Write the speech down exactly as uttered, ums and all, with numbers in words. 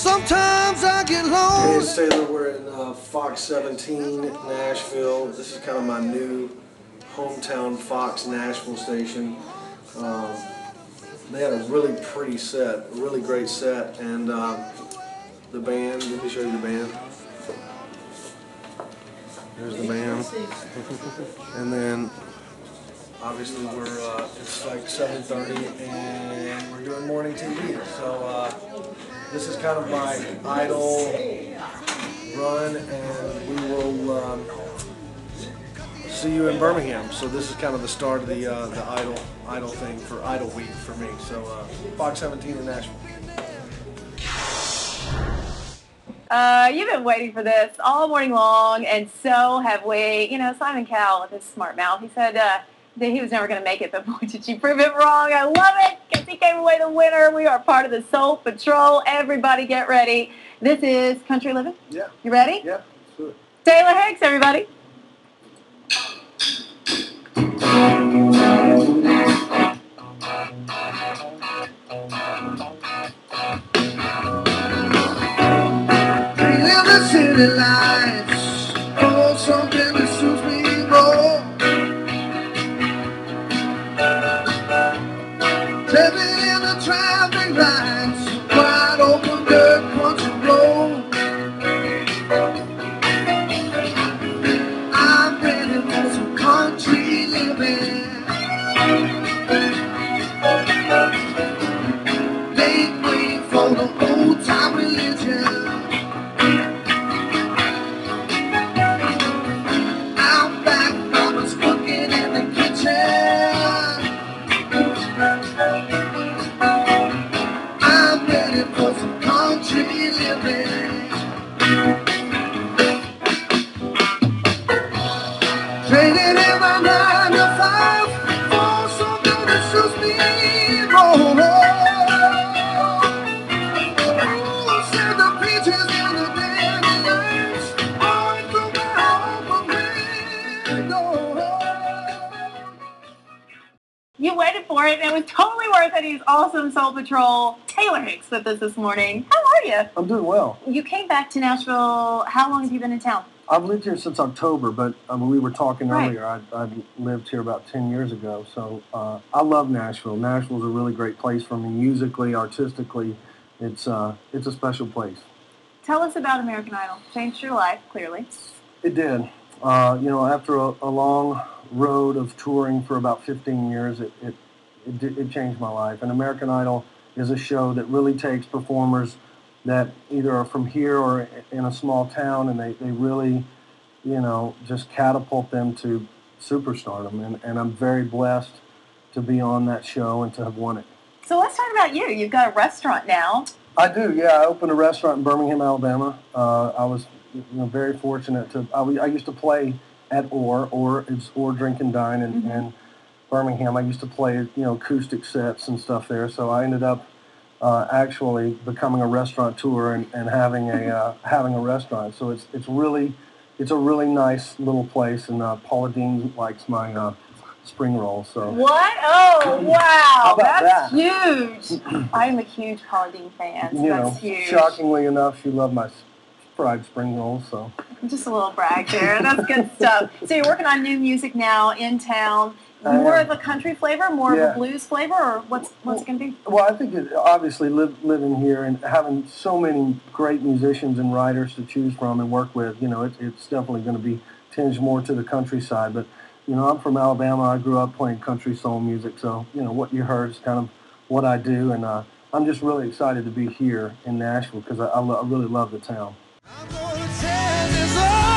Sometimes I get lonely. Hey, it's Taylor. We're in uh, Fox seventeen, Nashville. This is kind of my new hometown Fox Nashville station. Um, they had a really pretty set, a really great set, and um, the band, let me show you the band. There's the band. And then obviously we're, uh, it's like seven thirty and we're doing morning T V. So uh, this is kind of my idol run, and we will um, see you in Birmingham. So this is kind of the start of the, uh, the idol, idol thing for Idol Week for me. So uh, Fox seventeen in Nashville. Uh, you've been waiting for this all morning long, and so have we. You know, Simon Cowell with his smart mouth, he said uh, that he was never going to make it, but boy, did you prove it wrong. I love it, because he gave away the winner. We are part of the Soul Patrol. Everybody get ready. This is Country Living. Yeah. You ready? Yeah, sure. Taylor Hicks, everybody. City lights, oh, something that suits me more. Living in the traffic lights, wide open dirt country road. I'm ready for some country living. They wait for the old time religion. Traded in my nine to five for something that suits me more. Oh, said the peaches and the dandelions all through my open window. You waited for it, and it was totally worth it. He's awesome, Soul Patrol. Taylor Hicks with us this morning. How are you? I'm doing well. You came back to Nashville. How long have you been in town? I've lived here since October, but I mean, we were talking earlier. I, I lived here about ten years ago, so uh, I love Nashville. Nashville's a really great place for me, musically, artistically. It's uh, it's a special place. Tell us about American Idol. Changed your life, clearly. It did. Uh, you know, after a, a long road of touring for about fifteen years, it it, it it changed my life. And American Idol is a show that really takes performers that either are from here or in a small town, and they, they really, you know, just catapult them to superstardom. And, and I'm very blessed to be on that show and to have won it. So let's talk about you. You've got a restaurant now. I do, yeah. I opened a restaurant in Birmingham, Alabama. Uh, I was you know, very fortunate to, I, I used to play at Orr, or it's Orr Drink and Dine in, mm-hmm. in Birmingham. I used to play, you know, acoustic sets and stuff there, so I ended up Uh, actually becoming a restaurateur and, and having a uh, having a restaurant. So it's it's really it's a really nice little place, and uh, Paula Deen likes my uh, spring roll. So what? Oh wow, that's that? huge! I'm a huge Paula Deen fan. So you that's know, huge. Shockingly enough, she loved my fried spring rolls. So just a little brag there. That's good stuff. So you're working on new music now in town. More of a country flavor, more yeah. of a blues flavor, or what's what's going to be? Well, I think it, obviously live, living here and having so many great musicians and writers to choose from and work with, you know, it, it's definitely going to be tinged more to the countryside. But, you know, I'm from Alabama. I grew up playing country soul music, so, you know, what you heard is kind of what I do. And uh, I'm just really excited to be here in Nashville because I, I, lo I really love the town. I'm gonna tell this all.